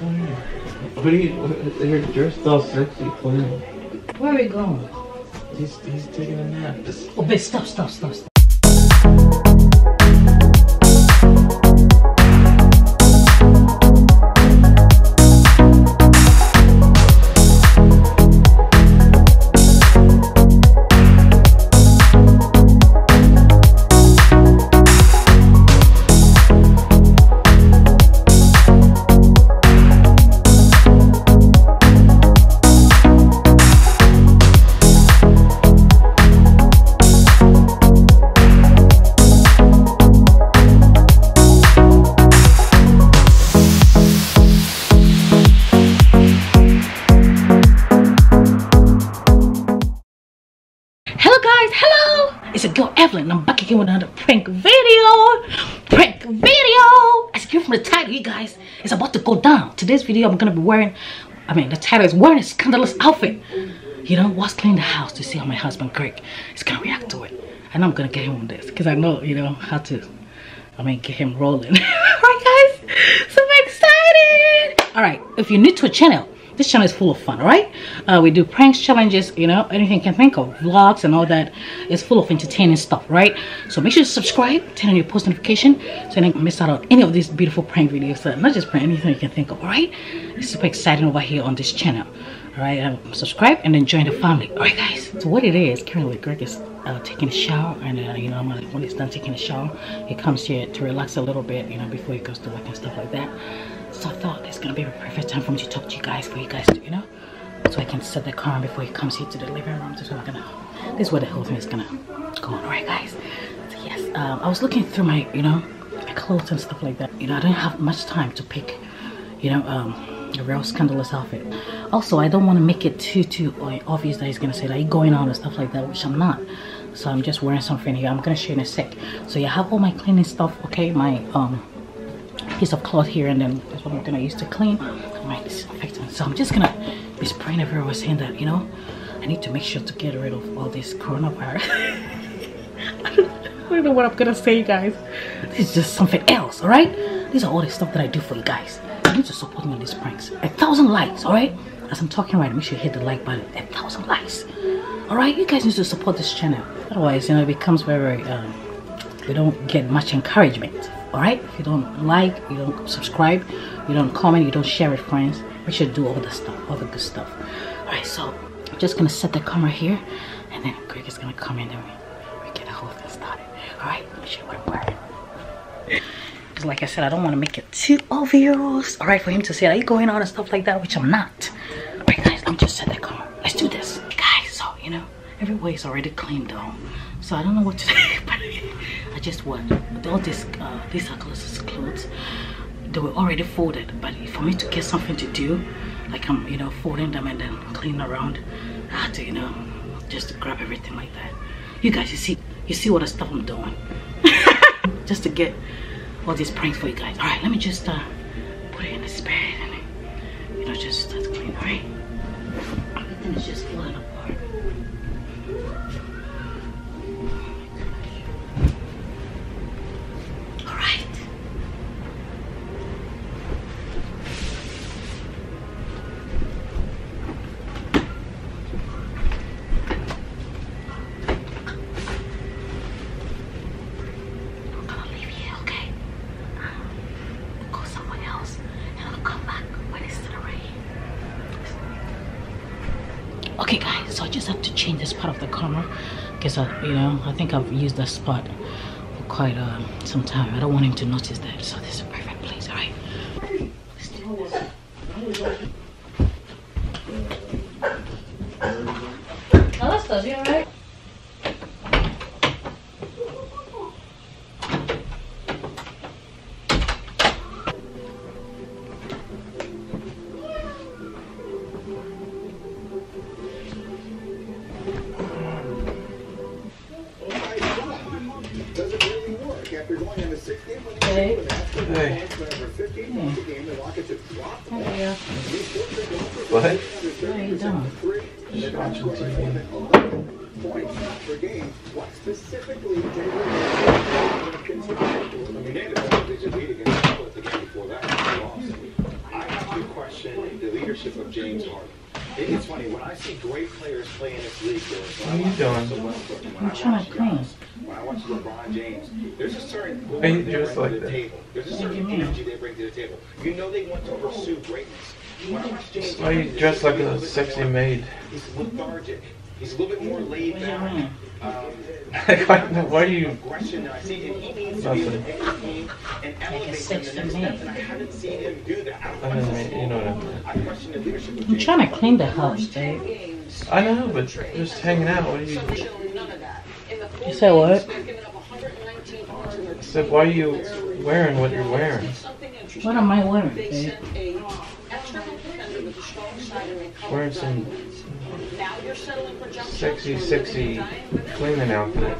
What are you? You're still sexy clean. Where are we going? He's taking a nap. Oh, babe, stop. It's your girl Evelyn. I'm back again with another prank video. As you can from the title, you guys, it's about to go down. Today's video, I'm gonna be wearing, the title is wearing a scandalous outfit. You know, was cleaning the house to see how my husband Greg is gonna react to it, and I'm gonna get him on this because I know, you know, how to, get him rolling. Alright, guys, super excited. Alright, if you're new to a channel. This channel is full of fun, all right? We do pranks, challenges, you know, anything you can think of, vlogs and all that. It's full of entertaining stuff, right? So make sure you subscribe, turn on your post notification so you don't miss out on any of these beautiful prank videos. Not just prank, anything you can think of, all right? It's super exciting over here on this channel, all right? Subscribe and then join the family, all right, guys? So what it is, currently Greg is taking a shower, and you know, when he's done taking a shower, he comes here to relax a little bit, you know, before he goes to work and stuff like that. So I thought it's gonna be a perfect time for me to talk to you guys, for you guys to, you know, so I can set the car on before he comes here to the living room. So I'm gonna, this is where the whole thing is gonna go on, alright guys? So yes, I was looking through my, you know, my clothes and stuff like that. You know, I don't have much time to pick, you know, a real scandalous outfit. Also, I don't want to make it too obvious that he's gonna say that he's going out and stuff like that, which I'm not. So I'm just wearing something here. I'm gonna show you in a sec. So you have all my cleaning stuff, okay? My piece of cloth here, and then that's what I'm gonna use to clean my disinfectant. So I'm just gonna be spraying everywhere, saying that, you know, I need to make sure to get rid of all this coronavirus. I don't know what I'm gonna say, guys. This is just something else, all right? These are all the stuff that I do for you guys. You need to support me on these pranks. 1,000 likes, all right? As I'm talking right, make sure you hit the like button. 1,000 likes, all right? You guys need to support this channel. Otherwise, you know, it becomes very, we don't get much encouragement. Alright, if you don't like, you don't subscribe, you don't comment, you don't share with friends, we should do all the stuff, all the good stuff. Alright, so I'm just gonna set the camera here, and then Greg is gonna come in and we get the whole thing started. Alright, make sure what I'm wearing. Because like I said, I don't want to make it too obvious, alright, for him to say, are you going on and stuff like that, which I'm not. Alright guys, I'm just set the camera. Let's do this. Guys, so, you know, everywhere is already cleaned though. So I don't know what to do, but I just wore all these are clothes. They were already folded, but for me to get something to do, like I'm, you know, folding them and then cleaning around, I had to, you know, just to grab everything like that. You guys, you see what the stuff I'm doing, just to get all these pranks for you guys. All right, let me just put it in the spare and, you know, just start cleaning. All right, everything is just falling apart. Okay guys, so I just have to change this part of the camera because I think I've used that spot for quite some time. I don't want him to notice that, so this is a perfect place, all right? Let's do this. Alistair, you all right? What? What are you doing? She's watching TV. leadership of James Harden. It's funny, when I see great players play in this league, I'm trying to clean. When I watch LeBron James, there's a certain energy they bring to the table. There's a certain energy they bring to the table. You know they want to pursue greatness. When I watch James, why are you dressed like a sexy maid? He's lethargic. He's a little bit more laid back. Why do you? Nothing. Like a sexy maid. I mean, you know what I mean. I'm trying to clean the house, dude. I know, but just hanging out. What are you? You said what? I said, why are you wearing what you're wearing? What am I wearing, dude? Wearing some sexy cleaning outfit.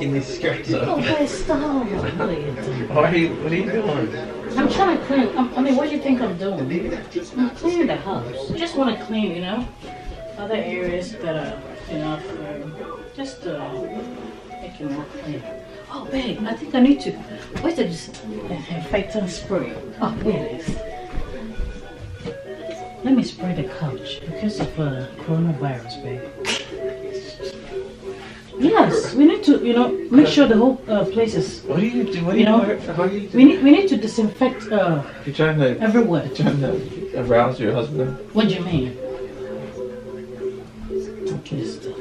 Give me skirts up. What are you doing? I'm trying to clean. I mean, what do you think I'm doing? I'm cleaning the house. I just want to clean, you know, other areas that are, you know, for just to make it more clean. Oh, babe, I think I need to. Where's the disinfectant spray? Oh, here it is. Let me spray the couch because of coronavirus, babe. Yes, we need to, you know, make sure the whole place is. What do you do? What do you know? How do you do? We need to disinfect. You're trying to everywhere. You're trying to arouse your husband. What do you mean? Okay, stop.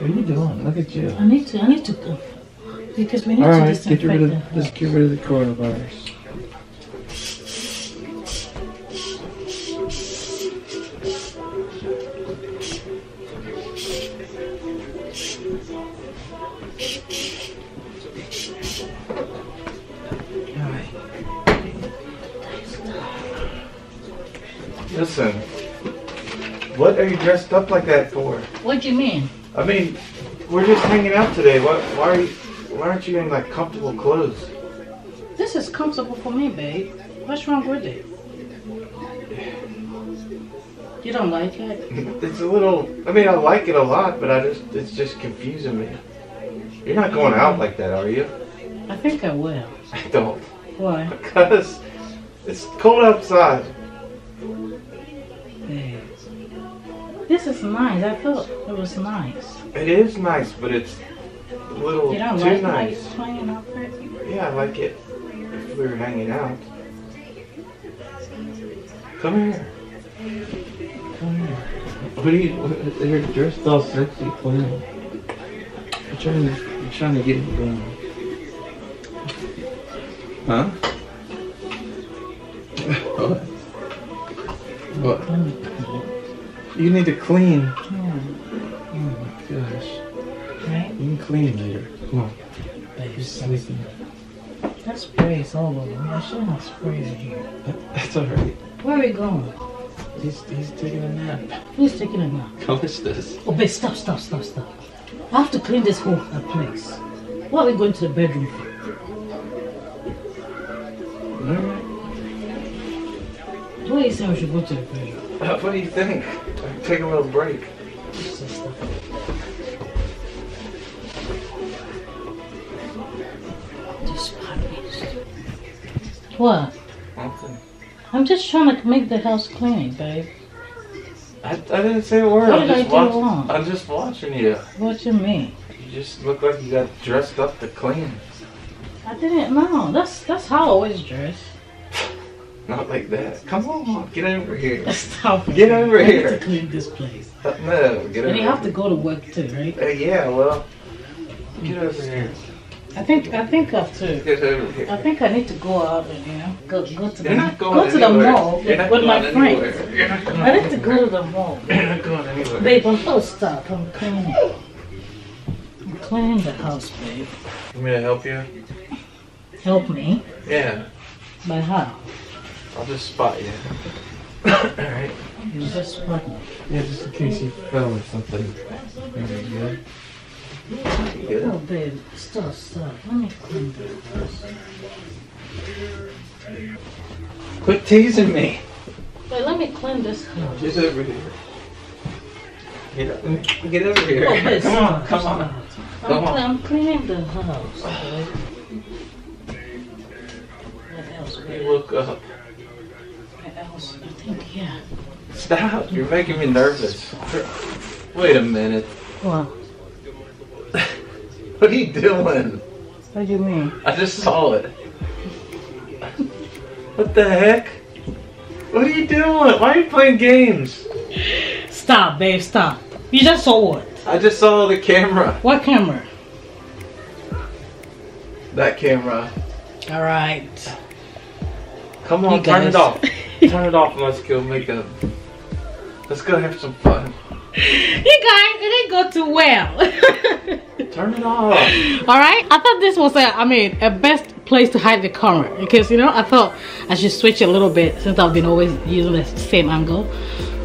What are you doing? Look at you. I need to go. Because we need to disinfect the house. Alright, let's get rid of the coronavirus. Alright. Listen. What are you dressed up like that for? What do you mean? I mean, we're just hanging out today. Why aren't you in like comfortable clothes? This is comfortable for me, babe. What's wrong with it? You don't like it? It's a little. I mean, I like it a lot, but it's just confusing me. You're not going out like that, are you? I think I will. I don't. Why? Because it's cold outside. Babe. This is nice. I thought it was nice. It is nice, but it's a little too nice. You don't like it hanging out there? Yeah, I like it if we were hanging out. Come here. Come here. What are you? You're dressed all sexy, clean. You're trying to get it going. Huh? What? What? You need to clean. Yeah. Oh my gosh. Right? You can clean later. Come on. You're sleeping. That spray is all over. I should not spray in here. That's alright. Where are we going? He's taking a nap. Who's taking a nap? How is this? Oh, babe, stop. I have to clean this whole place. Why are we going to the bedroom for? Alright. What do you say we should go to the bedroom? What do you think? Take a little break. Just 5 minutes. What? Nothing. I'm just trying to make the house clean, babe. I didn't say a word. What did I do wrong? I'm just watching you. What do you mean? You just look like you got dressed up to clean. I didn't know. That's how I always dress. Not like that. Come on, get over here. Stop. Get over here. I need to clean this place. No, get over here. And you have to go to work too, right? Yeah, well, get over here. I think I have to. Get over here. I think I need to go out and, you know, go to the mall with my friends. I need to go to the mall. You're not going anywhere. Babe, I'm so stuck. I'm cleaning. I'm cleaning the house, babe. You want me to help you? Help me? Yeah. By how? I'll just spot you. Alright. You just spot me. Yeah, just in case you fell or something. There you go. Oh, babe. Stop. Let me clean this. Quit teasing me. Wait, let me clean this house. Just over here. Get over here. Oh, babe, come on. I'm cleaning the house. Okay? What else? You woke up. What else? I think, yeah. Stop! You're making me nervous. Wait a minute. What? What are you doing? What do you mean? I just saw it. What the heck? What are you doing? Why are you playing games? Stop, babe, stop. You just saw what? I just saw the camera. What camera? That camera. Alright. Come on, turn it off. Turn it off and let's go make a... Let's go have some fun. You guys, it didn't go too well. Turn it off. Alright, I thought this was a best place to hide the camera. Because, you know, I thought I should switch a little bit since I've been always using the same angle.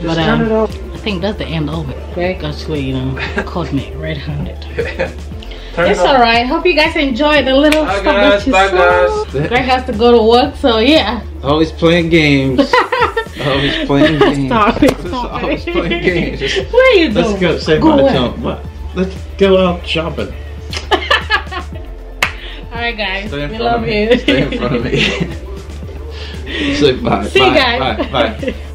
Just but turn it off. I think that's the end of it. Right? Actually, you know, caught me red-handed. It's alright. Hope you guys enjoyed the little stuff that you saw. Greg has to go to work, so yeah. Always playing games. Always playing games. Stop it. Stop always it. Playing games. Just, where are you let's doing? Go save go my time. Let's go out shopping. Alright guys, we love you. Stay in front of me. Say bye. See bye, you guys. Bye. Bye.